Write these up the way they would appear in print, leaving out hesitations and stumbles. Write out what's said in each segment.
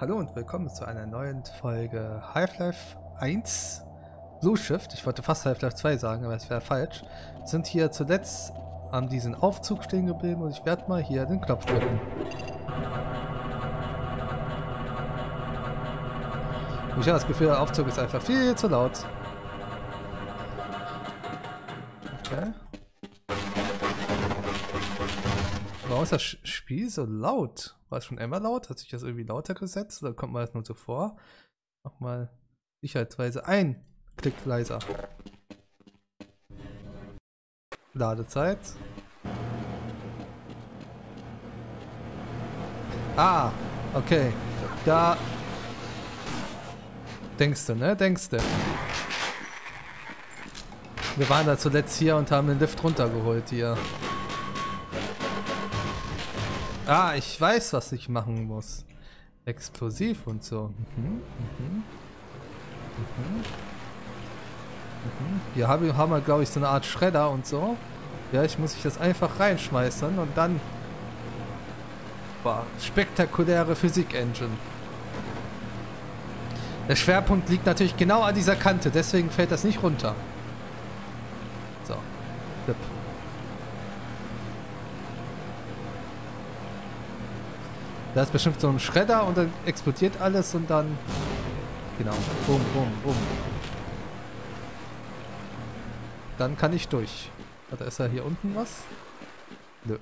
Hallo und willkommen zu einer neuen Folge Half-Life 1 Blue Shift. Ich wollte fast Half-Life 2 sagen, aber es wäre falsch. Wir sind hier zuletzt an diesem Aufzug stehen geblieben und ich werde mal hier den Knopf drücken. Ich habe das Gefühl, der Aufzug ist einfach viel zu laut. Okay. Warum ist das Spiel so laut? War es schon immer laut? Hat sich das irgendwie lauter gesetzt? Oder kommt man das nur so vor? Nochmal sicherheitsweise ein Klick leiser. Ladezeit. Ah, okay. Da denkst du, ne? Denkst du. Wir waren da zuletzt hier und haben den Lift runtergeholt hier. Ah, ich weiß, was ich machen muss. Explosiv und so. Hier haben wir, glaube ich, so eine Art Schredder und so. Ja, ich muss das einfach reinschmeißen und dann... Boah, spektakuläre Physik-Engine. Der Schwerpunkt liegt natürlich genau an dieser Kante, deswegen fällt das nicht runter. So. Flip. Da ist bestimmt so ein Schredder und dann explodiert alles und dann... Genau. Boom, boom, boom. Dann kann ich durch. Warte, ist da hier unten was? Nö.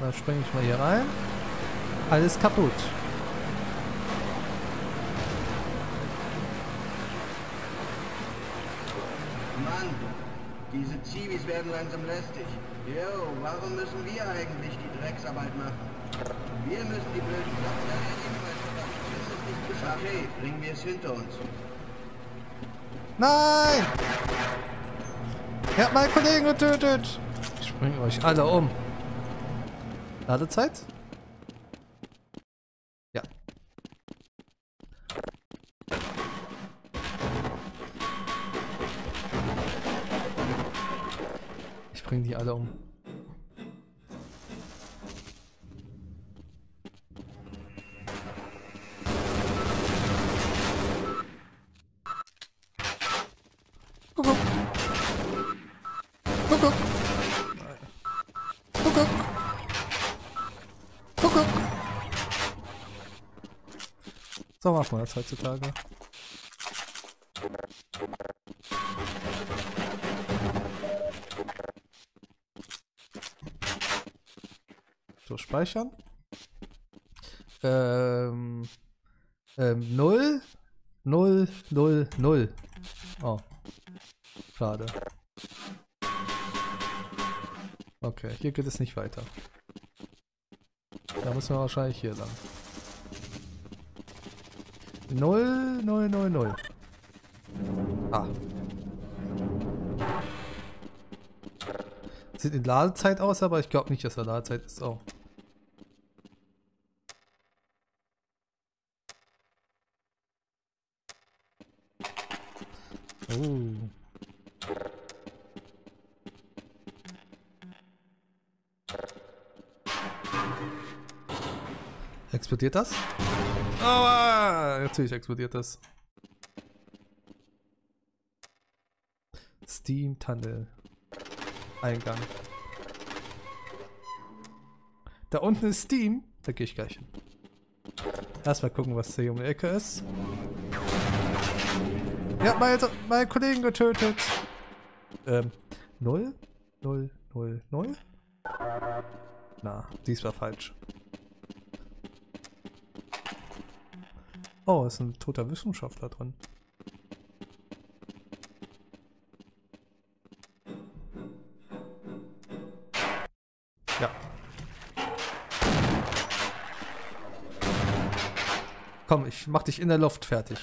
Dann springe ich mal hier rein. Alles kaputt. Mann, diese Zivis werden langsam lästig. Jo, warum müssen wir eigentlich die Drecksarbeit machen? Wir müssen die blöden Sachen erledigen, weil wir das nicht geschafft haben. Okay, bringen wir es hinter uns. Nein! Ihr habt meinen Kollegen getötet! Ich bringe euch alle um. Ladezeit? Ja. Ich bringe die alle um. So macht man das heutzutage. So, speichern. 0, 0, 0, 0. Oh. Schade. Okay, hier geht es nicht weiter. Da müssen wir wahrscheinlich hier lang. 0, 0, 0, 0. Ah. Sieht in Ladezeit aus, aber ich glaube nicht, dass da Ladezeit ist. Oh. Oh. Explodiert das? Aua! Natürlich explodiert das. Steam Tunnel. Eingang. Da unten ist Steam. Da gehe ich gleich hin. Erstmal gucken, was hier um die Ecke ist. Ja, meine Kollegen getötet. 0? 0, 0, 0? Na, dies war falsch. Oh, ist ein toter Wissenschaftler drin. Ja. Komm, ich mach dich in der Luft fertig.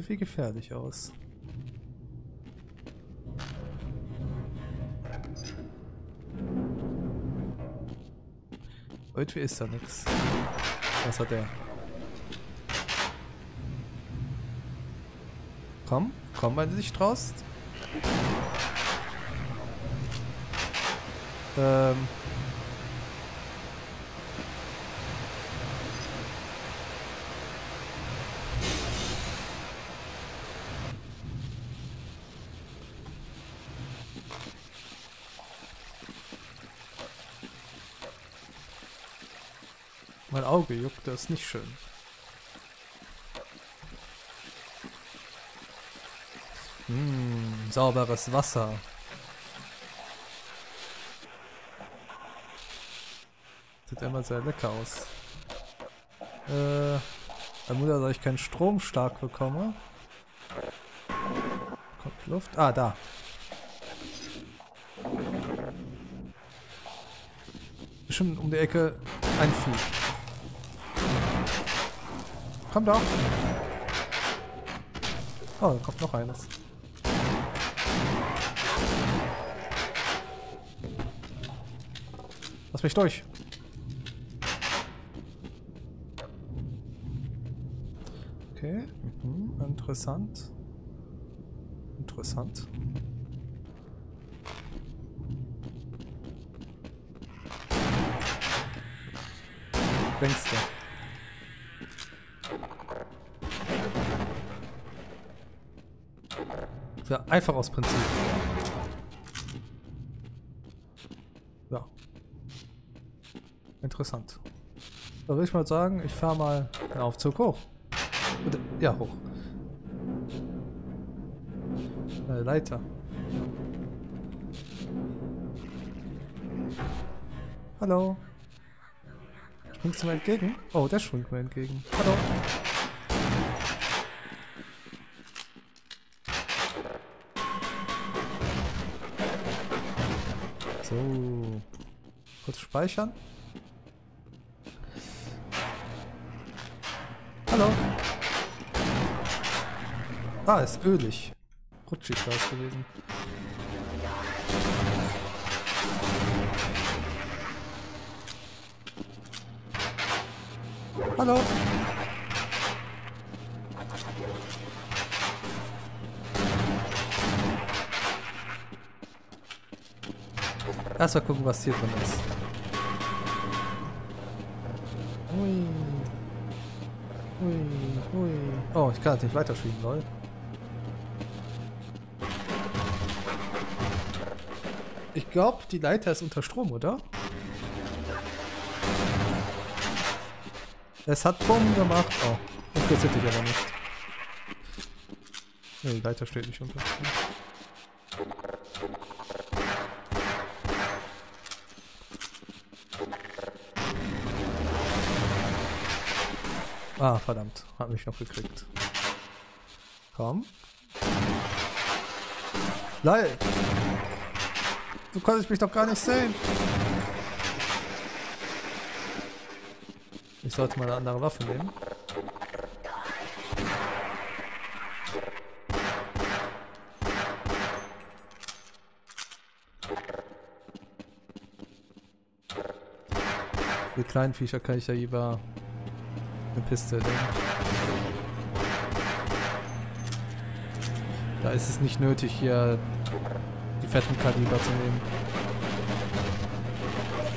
Irgendwie gefährlich aus. Irgendwie ist da nichts. Was hat der? Komm, komm, wenn du dich traust. Mein Auge juckt, das ist nicht schön. Sauberes Wasser. Sieht immer sehr lecker aus. Vermutlich, dass ich keinen Strom stark bekomme. Kommt Luft. Ah, da. Bestimmt um die Ecke ein Vieh. Komm doch. Oh, da kommt noch eines. Lass mich durch. Okay, interessant. Interessant. Denkst du? Ja, einfach aus Prinzip. Ja. Interessant. Da würde ich mal sagen, ich fahre mal den Aufzug hoch. Und, ja, hoch. Leiter. Hallo. Springst du mir entgegen? Oh, der springt mir entgegen. Hallo. So. Kurz speichern. Hallo. Ah, ist ölig. Rutschig war es gewesen. Hallo. Erstmal gucken, was hier drin ist. Ui. Ui, ui. Oh, ich kann natürlich weiterschieben, lol. Ich glaube, die Leiter ist unter Strom, oder? Es hat Bomben gemacht. Oh, interessiert dich aber nicht. Nee, die Leiter steht nicht unter Strom. Ah, verdammt. Hat mich noch gekriegt. Komm. Nein! Du konntest mich doch gar nicht sehen! Ich sollte mal eine andere Waffe nehmen. Die kleinen Viecher kann ich ja lieber... eine Piste. Da ist es nicht nötig, hier die fetten Kaliber zu nehmen.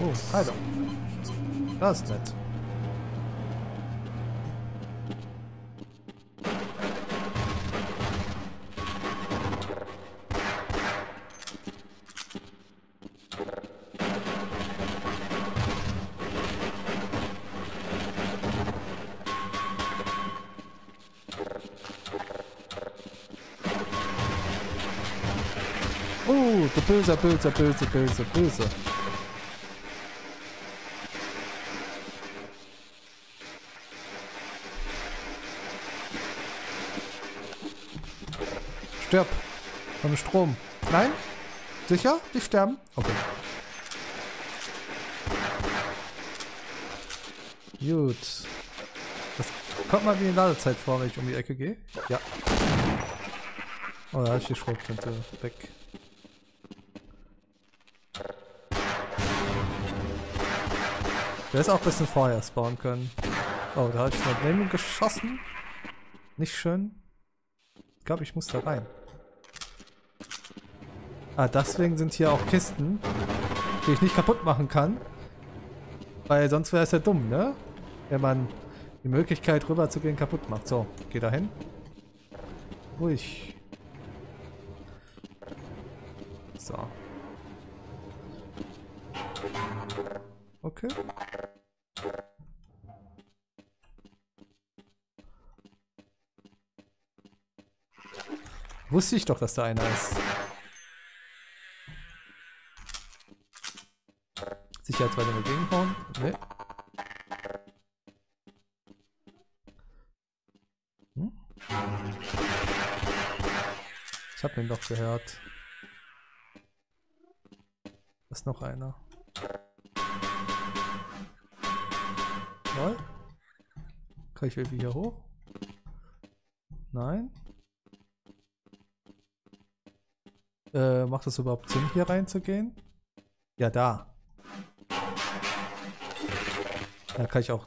Oh, Heilung. Das ist nett. Böse, böse, böse, böse, böse. Stirb. Vom Strom. Nein? Sicher? Die sterben? Okay. Gut. Das kommt mal wie eine Ladezeit vor, wenn ich um die Ecke gehe. Ja. Oh, da habe ich die Schrotflinte weg. Du hättest auch ein bisschen vorher spawnen können. Oh, da hat ich mit Neben geschossen. Nicht schön. Ich glaube, ich muss da rein. Ah, deswegen sind hier auch Kisten, die ich nicht kaputt machen kann. Weil sonst wäre es ja dumm, ne? Wenn man die Möglichkeit rüber zu gehen kaputt macht. So, geh da hin. Ruhig. So. Okay. Wusste ich doch, dass da einer ist. Sicherheitsweise mal gegenhauen? Ne. Hm? Ich hab den doch gehört. Da ist noch einer. Lol. Kann ich irgendwie hier hoch? Nein. Macht das überhaupt Sinn, hier reinzugehen? Ja, da. Da kann ich auch.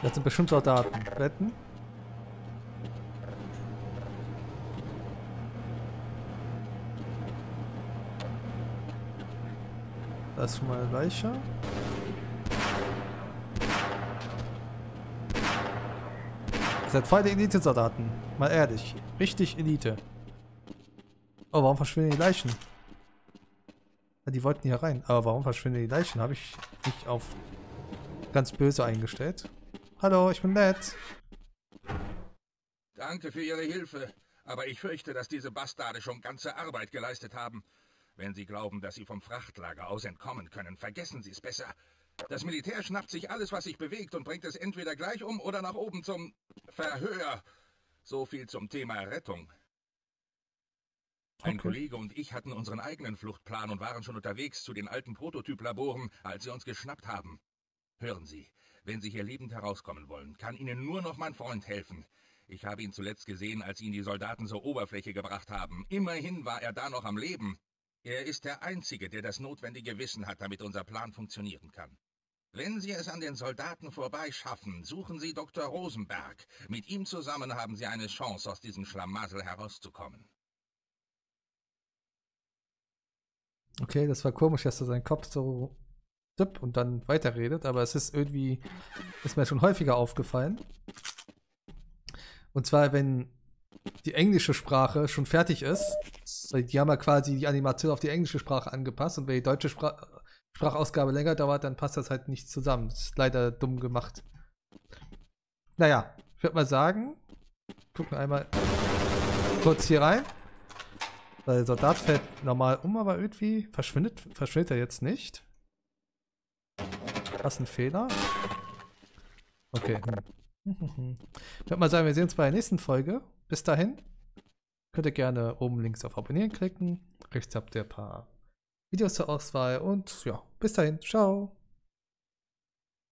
Das sind bestimmt Soldaten. Wetten? Da ist schon mal eine Leiche. Ihr seid feine Elite-Soldaten. Mal ehrlich. Richtig Elite. Oh, warum verschwinden die Leichen? Ja, die wollten hier rein. Aber warum verschwinden die Leichen? Habe ich mich auf ganz böse eingestellt. Hallo, ich bin nett. Danke für Ihre Hilfe. Aber ich fürchte, dass diese Bastarde schon ganze Arbeit geleistet haben. Wenn Sie glauben, dass Sie vom Frachtlager aus entkommen können, vergessen Sie es besser. Das Militär schnappt sich alles, was sich bewegt und bringt es entweder gleich um oder nach oben zum Verhör. So viel zum Thema Rettung. Okay. Ein Kollege und ich hatten unseren eigenen Fluchtplan und waren schon unterwegs zu den alten Prototyp-Laboren, als sie uns geschnappt haben. Hören Sie. Wenn Sie hier lebend herauskommen wollen, kann Ihnen nur noch mein Freund helfen. Ich habe ihn zuletzt gesehen, als ihn die Soldaten zur Oberfläche gebracht haben. Immerhin war er da noch am Leben. Er ist der Einzige, der das notwendige Wissen hat, damit unser Plan funktionieren kann. Wenn Sie es an den Soldaten vorbeischaffen, suchen Sie Dr. Rosenberg. Mit ihm zusammen haben Sie eine Chance, aus diesem Schlamassel herauszukommen. Okay, das war komisch, dass er seinen Kopf so... und dann weiterredet, aber es ist irgendwie, ist mir schon häufiger aufgefallen. Und zwar, wenn die englische Sprache schon fertig ist, weil die haben ja quasi die Animation auf die englische Sprache angepasst und wenn die deutsche Sprachausgabe länger dauert, dann passt das halt nicht zusammen. Das ist leider dumm gemacht. Naja, ich würde mal sagen, gucken wir einmal kurz hier rein. Der Soldat fällt normal um, aber irgendwie verschwindet er jetzt nicht. Das ist ein Fehler. Okay. Ich würde mal sagen, wir sehen uns bei der nächsten Folge. Bis dahin könnt ihr gerne oben links auf Abonnieren klicken. Rechts habt ihr ein paar Videos zur Auswahl und ja, bis dahin. Ciao.